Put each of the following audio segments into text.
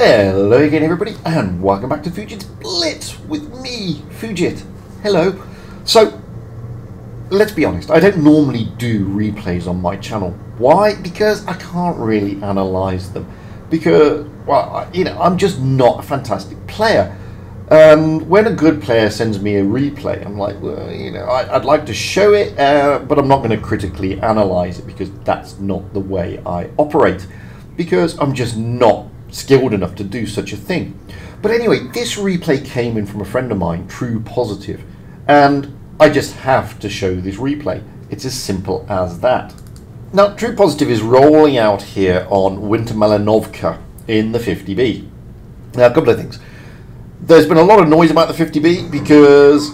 Hello again everybody, and welcome back to Fugit's Blitz with me, Fugit. Hello. So, let's be honest, I don't normally do replays on my channel. Why? Because I can't really analyse them. Because, well, you know, I'm just not a fantastic player. When a good player sends me a replay, I'm like, well, you know, I'd like to show it, but I'm not going to critically analyse it because that's not the way I operate. Because I'm just not skilled enough to do such a thing. But anyway, this replay came in from a friend of mine, TRU_Positive, and I just have to show this replay. It's as simple as that. Now, TRU_Positive is rolling out here on Winter Malinovka in the 50B. Now, a couple of things. There's been a lot of noise about the 50B because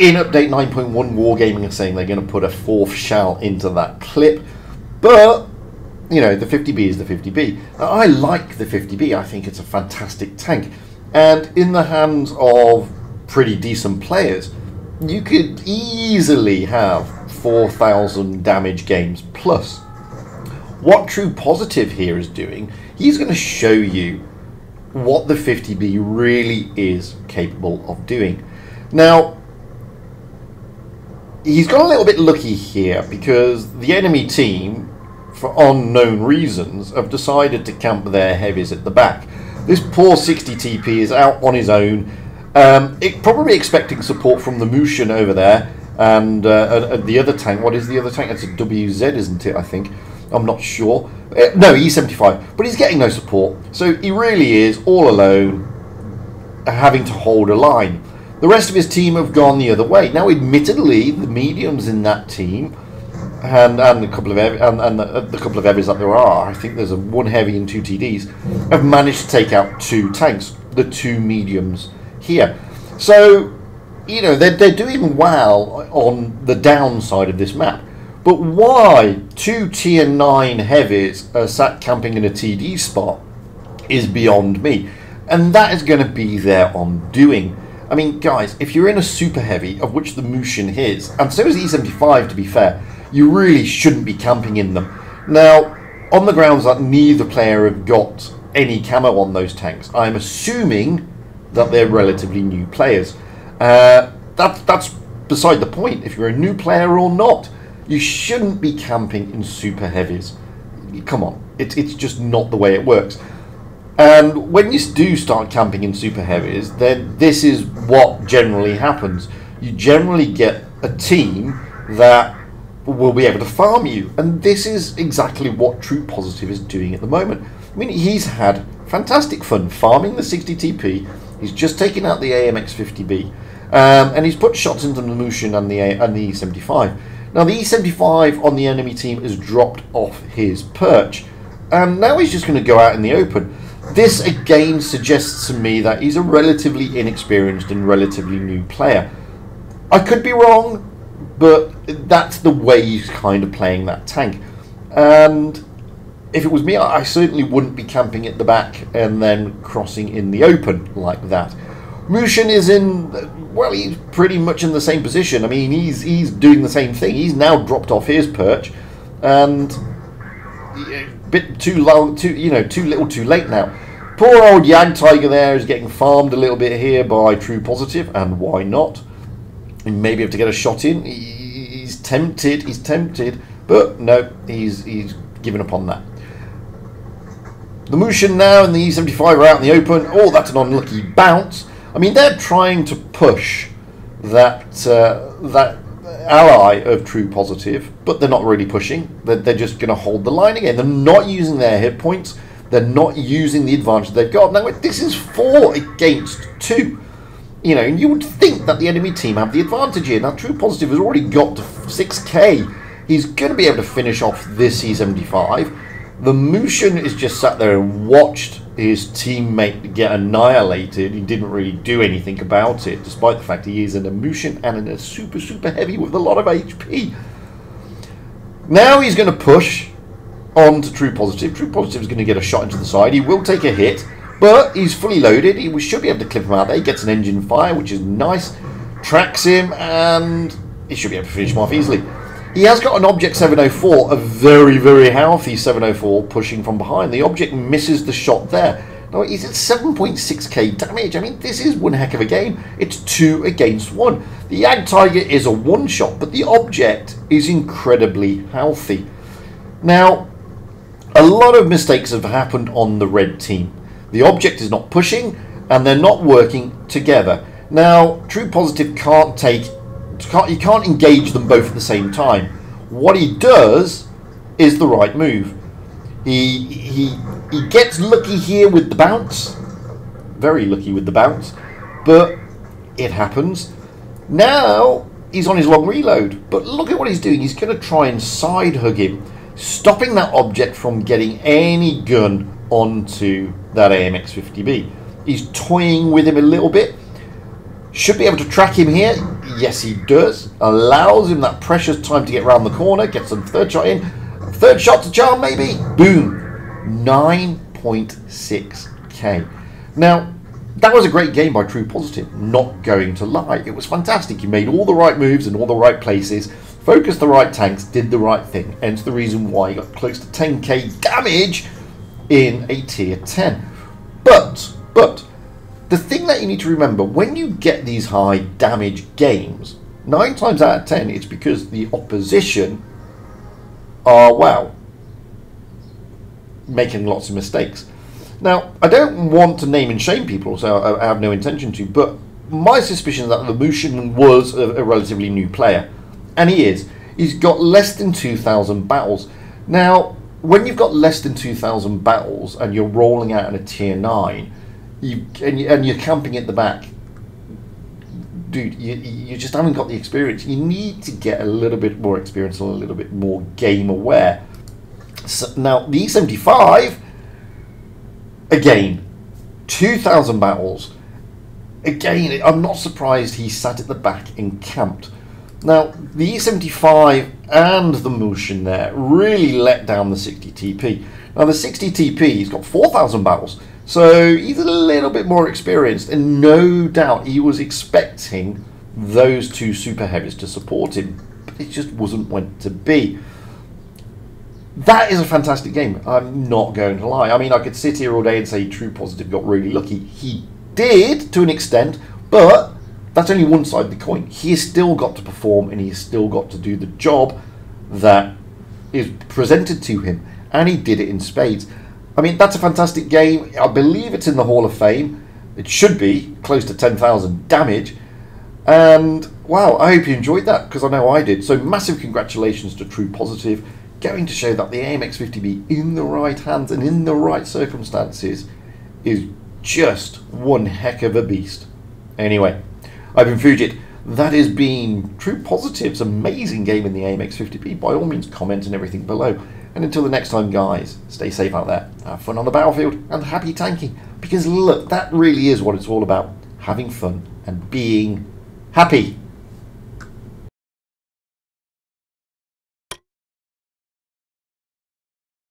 in update 9.1, Wargaming are saying they're going to put a fourth shell into that clip, but you know, the 50B is the 50B. Now, I like the 50B. I think it's a fantastic tank. And in the hands of pretty decent players, you could easily have 4,000 damage games plus. What TRU_Positive here is doing, he's going to show you what the 50B really is capable of doing. Now, he's got a little bit lucky here because the enemy team, for unknown reasons, have decided to camp their heavies at the back. This poor 60 TP is out on his own, probably expecting support from the Mushin over there and the other tank. What is the other tank? It's a WZ, isn't it? I think. I'm not sure. No, E75. But he's getting no support, so he really is all alone, having to hold a line. The rest of his team have gone the other way. Now, admittedly, the mediums in that team, and a couple of the couple of heavies that there are, I think there's one heavy and two TDs, have managed to take out two tanks, the two mediums here. So, you know, they're doing well on the downside of this map. But why two tier 9 heavies are sat camping in a TD spot is beyond me. And that is going to be their undoing. I mean, guys, if you're in a super heavy, of which the Mushin is, and so is E75 to be fair, you really shouldn't be camping in them. Now, on the grounds that neither player have got any camo on those tanks, I'm assuming that they're relatively new players. That's beside the point. If you're a new player or not, you shouldn't be camping in super heavies. Come on, it's just not the way it works. And when you do start camping in super heavies, then this is what generally happens. You generally get a team that will be able to farm you, and this is exactly what TRU_Positive is doing at the moment. I mean, he's had fantastic fun farming the 60 TP. He's just taken out the AMX 50B, and he's put shots into the Mushin and the E75. Now, the E75 on the enemy team has dropped off his perch, and now he's just going to go out in the open. This again suggests to me that he's a relatively inexperienced and relatively new player. I could be wrong, but that's the way he's kind of playing that tank. And if it was me, I certainly wouldn't be camping at the back and then crossing in the open like that. Mushin is in, well, he's pretty much in the same position. I mean, he's doing the same thing. He's now dropped off his perch, and a bit too low, too little, too late now. Poor old Jagdtiger there is getting farmed a little bit here by TRU_Positive, and why not? He may be able to get a shot in. He's tempted, but no, he's given up on that. The Mushin now and the E75 are out in the open. Oh, that's an unlucky bounce. I mean, they're trying to push that that ally of TRU_Positive, but they're not really pushing. They're just going to hold the line again. They're not using their hit points. They're not using the advantage they've got. Now, this is 4 against 2. You know, and you would think that the enemy team have the advantage here. Now, TRU_Positive has already got to 6k. He's going to be able to finish off this E75. The Mushin is just sat there and watched his teammate get annihilated. He didn't really do anything about it, despite the fact he is in a Mushin and in a super, super heavy with a lot of HP. Now he's going to push on to TRU_Positive. TRU_Positive is going to get a shot into the side. He will take a hit, but he's fully loaded. He should be able to clip him out there. He gets an engine fire, which is nice. Tracks him, and he should be able to finish him off easily. He has got an Object 704, a very, very healthy 704, pushing from behind. The Object misses the shot there. Now he's at 7.6k damage. I mean, this is one heck of a game. It's 2 against 1. The Jagdtiger is a one shot, but the object is incredibly healthy. Now, a lot of mistakes have happened on the red team. The object is not pushing and they're not working together. Now, True Positive can't take, you can't engage them both at the same time. What he does is the right move. He gets lucky here with the bounce, very lucky with the bounce, but it happens. Now he's on his long reload, but look at what he's doing. He's going to try and side hug him, stopping that object from getting any gun onto that AMX 50B. He's toying with him a little bit. Should be able to track him here. Yes, he does. Allows him that precious time to get around the corner. Gets some third shot in. Third shot to charm, maybe. Boom. 9.6k. Now, that was a great game by True Positive. Not going to lie. It was fantastic. He made all the right moves in all the right places. Focused the right tanks. Did the right thing. Hence the reason why he got close to 10k damage in a tier 10. But... the thing that you need to remember, when you get these high damage games, 9 times out of 10, it's because the opposition are, well, making lots of mistakes. Now, I don't want to name and shame people, so I have no intention to, but my suspicion is that the Mushin was a relatively new player, and he is. He's got less than 2,000 battles. Now, when you've got less than 2,000 battles and you're rolling out in a tier 9, and you're camping at the back, dude, you just haven't got the experience. You need to get a little bit more experience and a little bit more game aware. So now the E75, again, 2,000 battles. Again, I'm not surprised he sat at the back and camped. Now the E75 and the Mushin there really let down the 60 TP. Now the 60 TP, he's got 4,000 battles. So he's a little bit more experienced, and no doubt he was expecting those two super heavies to support him, but it just wasn't meant to be. That is a fantastic game. I'm not going to lie. I mean, I could sit here all day and say True Positive got really lucky. He did to an extent, but that's only one side of the coin. He has still got to perform, and he has still got to do the job that is presented to him, and he did it in spades. I mean, that's a fantastic game. I believe it's in the Hall of Fame. It should be close to 10,000 damage. And, wow, I hope you enjoyed that, because I know I did. So massive congratulations to True Positive. Going to show that the AMX 50B in the right hands and in the right circumstances is just one heck of a beast. Anyway, I've been Fugit. That has been True Positive's amazing game in the AMX 50B. By all means, comment and everything below. And until the next time, guys, stay safe out there, have fun on the battlefield, and happy tanking. Because look, that really is what it's all about. Having fun and being happy.